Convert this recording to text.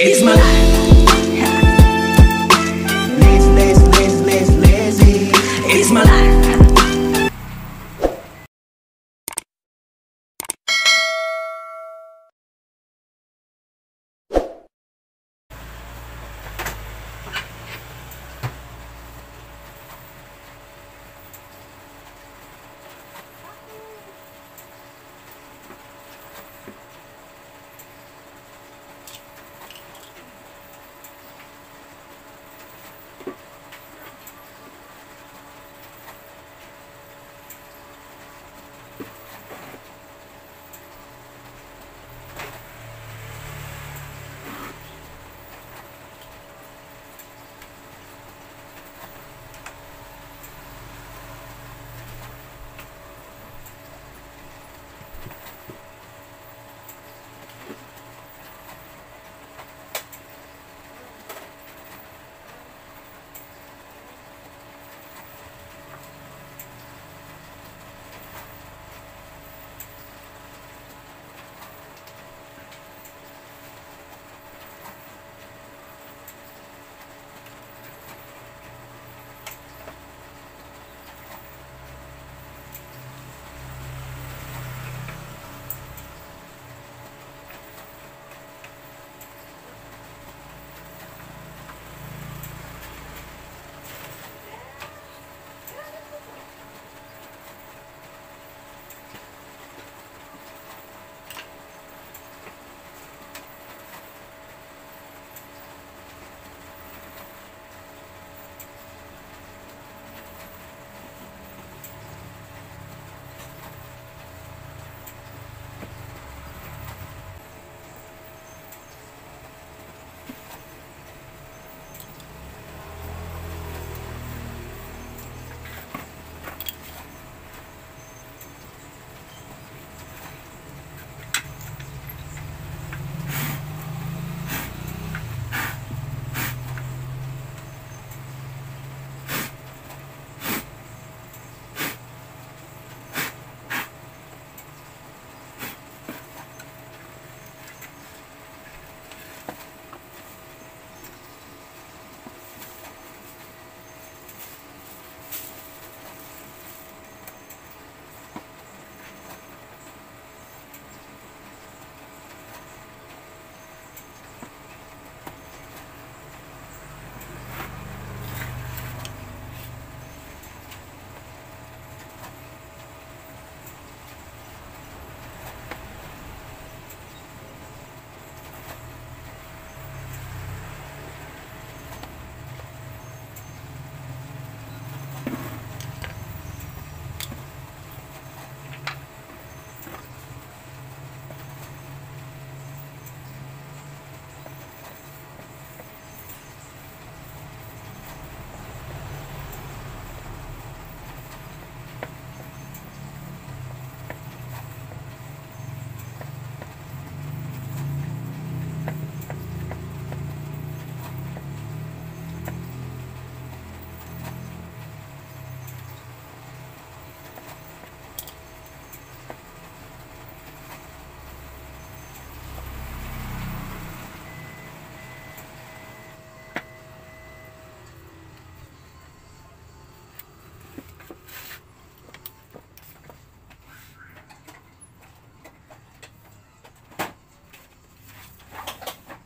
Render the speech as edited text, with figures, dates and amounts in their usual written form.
It's my life. It's my life.